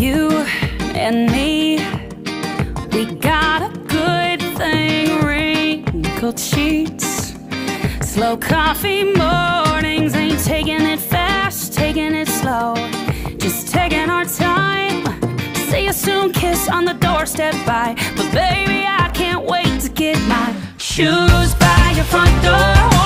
You and me, we got a good thing. Wrinkled sheets, slow coffee mornings, ain't taking it fast, taking it slow, just taking our time. See you soon, kiss on the doorstep, bye. But baby, I can't wait to get my shoes by your front door.